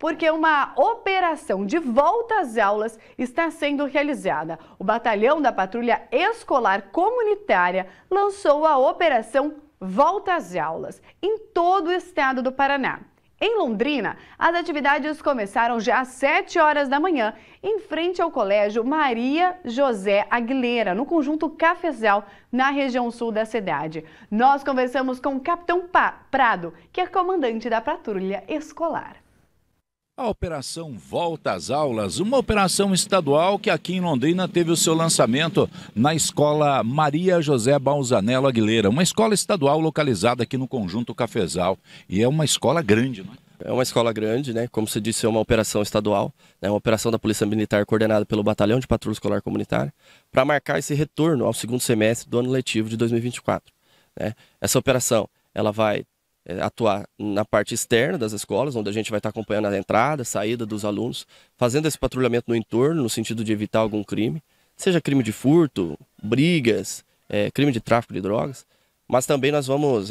porque uma operação de volta às aulas está sendo realizada. O Batalhão da Patrulha Escolar Comunitária lançou a operação Volta às Aulas em todo o estado do Paraná. Em Londrina, as atividades começaram já às 7 horas da manhã, em frente ao Colégio Maria José Aguilera, no Conjunto Cafezal, na região sul da cidade. Nós conversamos com o Capitão Prado, que é comandante da Patrulha Escolar. A operação Volta às Aulas, uma operação estadual que aqui em Londrina teve o seu lançamento na Escola Maria José Balzanello Aguilera, uma escola estadual localizada aqui no Conjunto Cafezal, e é uma escola grande, não é? É uma escola grande, né? Como se disse, é uma operação estadual, né? Uma operação da Polícia Militar coordenada pelo Batalhão de Patrulha Escolar Comunitária, para marcar esse retorno ao segundo semestre do ano letivo de 2024, né? Essa operação, ela vai atuar na parte externa das escolas, onde a gente vai estar acompanhando a entrada, a saída dos alunos, fazendo esse patrulhamento no entorno, no sentido de evitar algum crime, seja crime de furto, brigas, crime de tráfico de drogas, mas também nós vamos,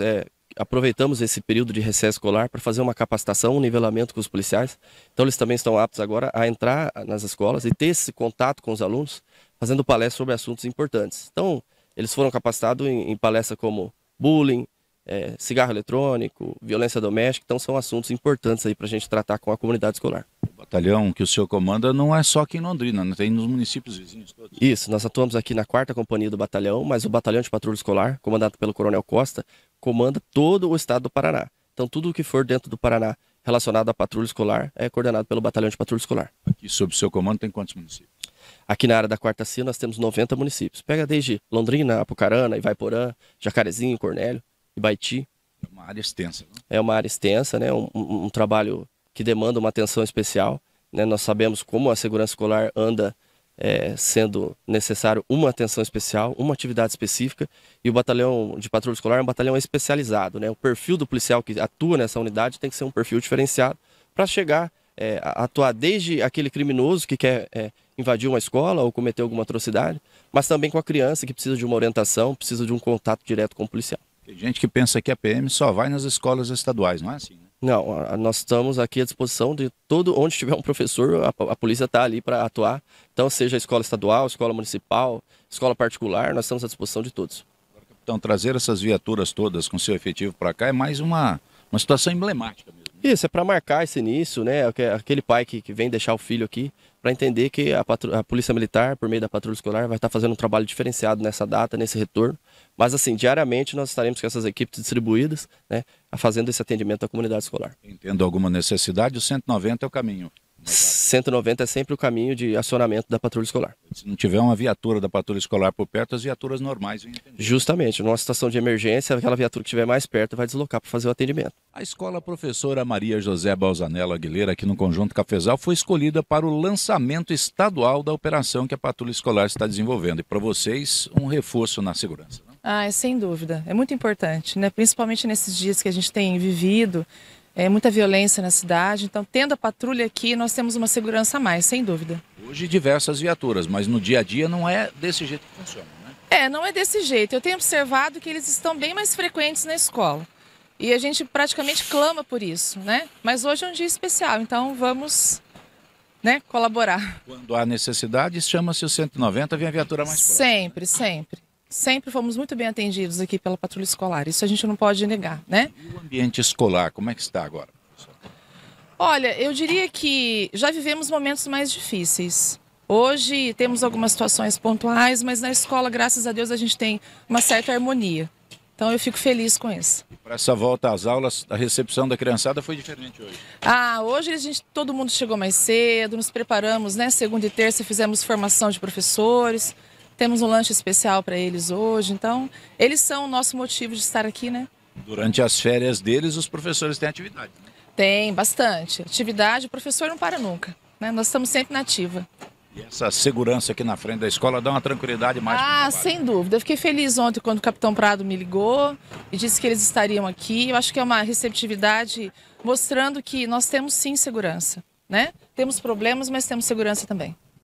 aproveitamos esse período de recesso escolar para fazer uma capacitação, um nivelamento com os policiais, então eles também estão aptos agora a entrar nas escolas e ter esse contato com os alunos, fazendo palestras sobre assuntos importantes. Então, eles foram capacitados em palestras como bullying, cigarro eletrônico, violência doméstica, então são assuntos importantes aí para a gente tratar com a comunidade escolar. O batalhão que o senhor comanda não é só aqui em Londrina, né? Tem nos municípios vizinhos todos. Isso, nós atuamos aqui na 4ª Companhia do Batalhão, mas o Batalhão de Patrulha Escolar, comandado pelo Coronel Costa, comanda todo o estado do Paraná. Então tudo o que for dentro do Paraná relacionado à patrulha escolar é coordenado pelo Batalhão de Patrulha Escolar. Aqui sob o seu comando tem quantos municípios? Aqui na área da Quarta Cia nós temos 90 municípios. Pega desde Londrina, Apucarana, Ivaiporã, Jacarezinho, Cornélio. É uma área extensa, né? É uma área extensa, né? Um trabalho que demanda uma atenção especial, né? Nós sabemos como a segurança escolar anda sendo necessário uma atenção especial, uma atividade específica, e o batalhão de patrulha escolar é um batalhão especializado, né? O perfil do policial que atua nessa unidade tem que ser um perfil diferenciado para chegar a atuar desde aquele criminoso que quer invadir uma escola ou cometer alguma atrocidade, mas também com a criança que precisa de uma orientação, precisa de um contato direto com o policial. Tem gente que pensa que a PM só vai nas escolas estaduais, não é assim, né? Não, nós estamos aqui à disposição de onde tiver um professor, a polícia está ali para atuar. Então, seja escola estadual, escola municipal, escola particular, nós estamos à disposição de todos. Então, trazer essas viaturas todas com seu efetivo para cá é mais uma situação emblemática mesmo, né? Isso, é para marcar esse início, né? Aquele pai que vem deixar o filho aqui, para entender que a Polícia Militar, por meio da Patrulha Escolar, vai estar fazendo um trabalho diferenciado nessa data, nesse retorno. Mas assim, diariamente nós estaremos com essas equipes distribuídas, né, fazendo esse atendimento à comunidade escolar. Entendo alguma necessidade, o 190 é o caminho. 190 é sempre o caminho de acionamento da patrulha escolar. Se não tiver uma viatura da patrulha escolar por perto, as viaturas normais vêm atender. Justamente, numa situação de emergência, aquela viatura que estiver mais perto vai deslocar para fazer o atendimento. A escola professora Maria José Balzanello Aguilera, aqui no Conjunto Cafezal, foi escolhida para o lançamento estadual da operação que a patrulha escolar está desenvolvendo. E para vocês, um reforço na segurança, né? Ah, sem dúvida. É muito importante, né? Principalmente nesses dias que a gente tem vivido, muita violência na cidade, então tendo a patrulha aqui nós temos uma segurança a mais, sem dúvida. Hoje diversas viaturas, mas no dia a dia não é desse jeito que funciona, né? Não é desse jeito. Eu tenho observado que eles estão bem mais frequentes na escola e a gente praticamente clama por isso, né? Mas hoje é um dia especial, então vamos, né, colaborar. Quando há necessidade, chama-se o 190, vem a viatura mais próxima. Sempre, sempre. Sempre fomos muito bem atendidos aqui pela patrulha escolar, isso a gente não pode negar, né? E o ambiente escolar, como é que está agora, professor? Olha, eu diria que já vivemos momentos mais difíceis. Hoje temos algumas situações pontuais, mas na escola, graças a Deus, a gente tem uma certa harmonia. Então eu fico feliz com isso. E para essa volta às aulas, a recepção da criançada foi diferente hoje? Ah, hoje todo mundo chegou mais cedo, nos preparamos, né? Segunda e terça fizemos formação de professores. Temos um lanche especial para eles hoje, então eles são o nosso motivo de estar aqui, né? Durante as férias deles, os professores têm atividade, né? Tem, bastante. Atividade, o professor não para nunca, né? Nós estamos sempre na ativa. E essa segurança aqui na frente da escola dá uma tranquilidade mais para o trabalho. Sem dúvida. Eu fiquei feliz ontem quando o Capitão Prado me ligou e disse que eles estariam aqui. Eu acho que é uma receptividade mostrando que nós temos sim segurança, né? Temos problemas, mas temos segurança também.